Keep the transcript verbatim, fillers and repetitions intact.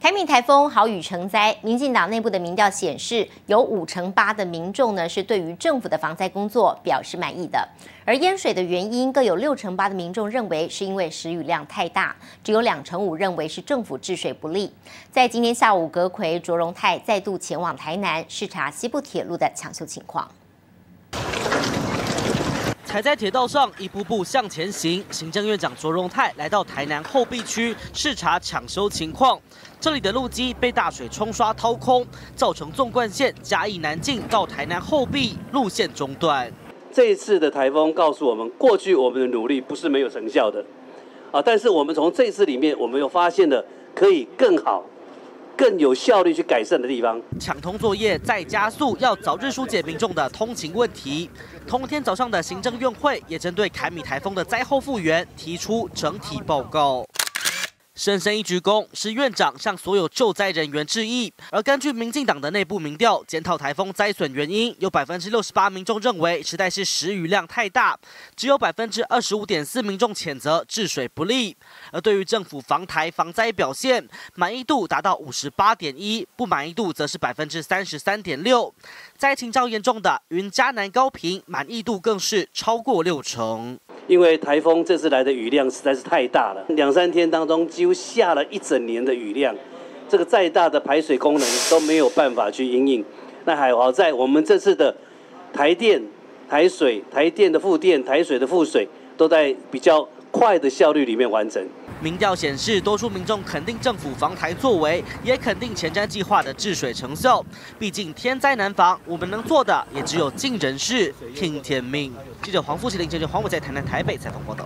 台米台风豪雨成灾，民进党内部的民调显示，有五成八的民众呢是对于政府的防灾工作表示满意的。而淹水的原因，各有六成八的民众认为是因为时雨量太大，只有两成五认为是政府治水不力。在今天下午，阁揆卓荣泰再度前往台南视察西部铁路的抢修情况。 踩在铁道上，一步步向前行。行政院长卓荣泰来到台南后壁区视察抢修情况。这里的路基被大水冲刷掏空，造成纵贯线嘉义南进到台南后壁路线中断。这一次的台风告诉我们，过去我们的努力不是没有成效的啊，但是我们从这次里面，我们又发现了可以更好。 更有效率去改善的地方，抢通作业再加速，要早日疏解民众的通勤问题。同天早上的行政院会也针对凯米台风的灾后复原提出整体报告。深深一鞠躬是院长向所有救灾人员致意。而根据民进党的内部民调，检讨台风灾损原因，有百分之六十八民众认为实在是时雨量太大，只有百分之二十五点四民众谴责治水不力。 而对于政府防台防灾表现，满意度达到五十八点一，不满意度则是百分之三十三点六。灾情较严重的云嘉南高屏，满意度更是超过六成。因为台风这次来的雨量实在是太大了，两三天当中几乎下了一整年的雨量，这个再大的排水功能都没有办法去因应。那还好在我们这次的台电、台水、台电的复电、台水的复水，都在比较 快的效率里面完成。民调显示，多数民众肯定政府防台作为，也肯定前瞻计划的治水成效。毕竟天灾难防，我们能做的也只有尽人事，听天命。记者黄富麒、林哲哲、黄武在台南、台北采访报道。